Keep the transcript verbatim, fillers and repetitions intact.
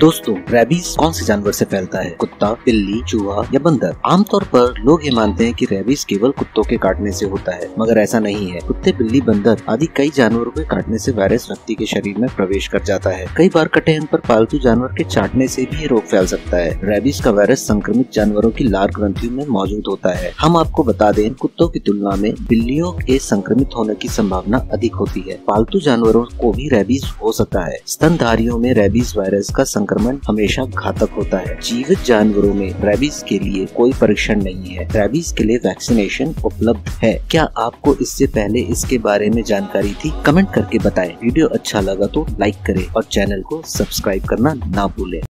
दोस्तों, रेबीज कौन से जानवर से फैलता है? कुत्ता, बिल्ली, चूहा या बंदर? आमतौर पर लोग ये मानते हैं कि रेबीज केवल कुत्तों के काटने से होता है, मगर ऐसा नहीं है। कुत्ते, बिल्ली, बंदर आदि कई जानवरों के काटने से वायरस व्यक्ति के शरीर में प्रवेश कर जाता है। कई बार कटे अंग पर पालतू जानवर के चाटने से भी ये रोग फैल सकता है। रेबीज का वायरस संक्रमित जानवरों की लार ग्रंथियों में मौजूद होता है। हम आपको बता दें, कुत्तों की तुलना में बिल्लियों के संक्रमित होने की संभावना अधिक होती है। पालतू जानवरों को भी रेबीज हो सकता है। स्तनधारियों में रेबीज वायरस का संक्रमण हमेशा घातक होता है। जीवित जानवरों में रेबीज के लिए कोई परीक्षण नहीं है। रेबीज के लिए वैक्सीनेशन उपलब्ध है। क्या आपको इससे पहले इसके बारे में जानकारी थी? कमेंट करके बताएं। वीडियो अच्छा लगा तो लाइक करें और चैनल को सब्सक्राइब करना ना भूलें।